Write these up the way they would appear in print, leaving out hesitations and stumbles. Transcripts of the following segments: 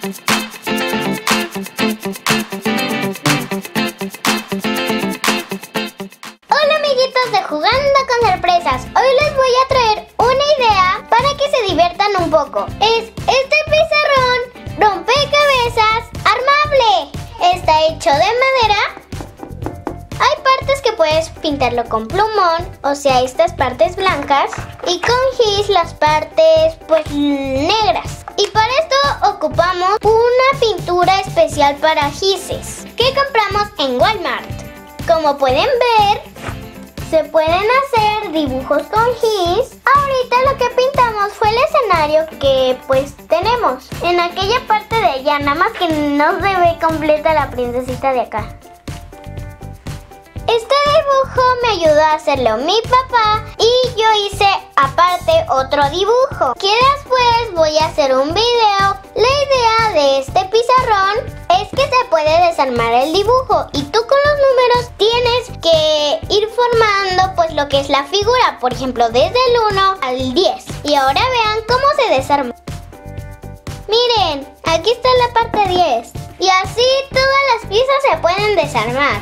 De Jugando con Sorpresas. Hoy les voy a traer una idea para que se diviertan un poco. Es este pizarrón, rompecabezas, armable. Está hecho de madera. Hay partes que puedes pintarlo con plumón, o sea, estas partes blancas, y con gis las partes pues negras. Y para esto ocupamos una pintura especial para gises que compramos en Walmart. Como pueden ver, se pueden hacer dibujos con gis. Ahorita lo que pintamos fue el escenario que pues tenemos. En aquella parte de allá, nada más que no se ve completa la princesita de acá. Este dibujo me ayudó a hacerlo mi papá y yo hice aparte otro dibujo, que después voy a hacer un video. La idea de este pizarrón es que se puede desarmar el dibujo y tú con los números tienes que ir formando pues lo que es la figura, por ejemplo desde el 1 al 10. Y ahora vean cómo se desarma. Miren, aquí está la parte 10 y así todas las piezas se pueden desarmar.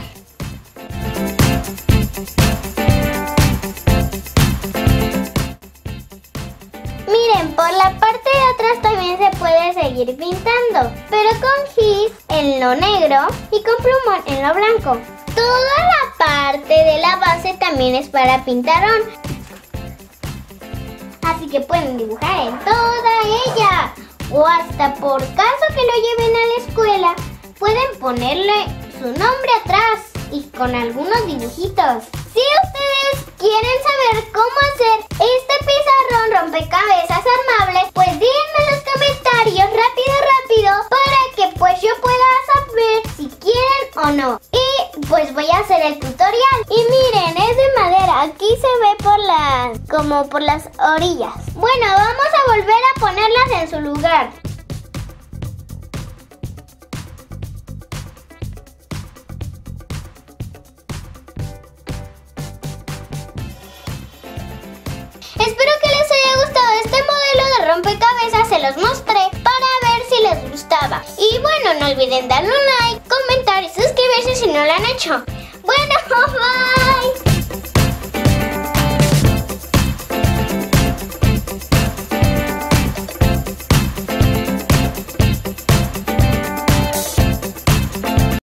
Miren, por la parte de atrás también se puede seguir pintando, pero con gis en lo negro y con plumón en lo blanco. Toda la parte de la base también es para pintarón, así que pueden dibujar en toda ella, o hasta por caso que lo lleven a la escuela, pueden ponerle su nombre atrás y con algunos dibujitos. Si ustedes quieren saber cómo hacer este pizarrón rompecabezas armable, pues díganme en los comentarios rápido para que pues yo pueda saber si quieren o no. Y pues voy a hacer el tutorial. Y miren, es de madera, aquí se ve como por las orillas. Bueno, vamos a volver a ponerlas en su lugar. Espero que les haya gustado este modelo de rompecabezas, se los mostré para ver si les gustaba. Y bueno, no olviden darle un like, comentar y suscribirse si no lo han hecho.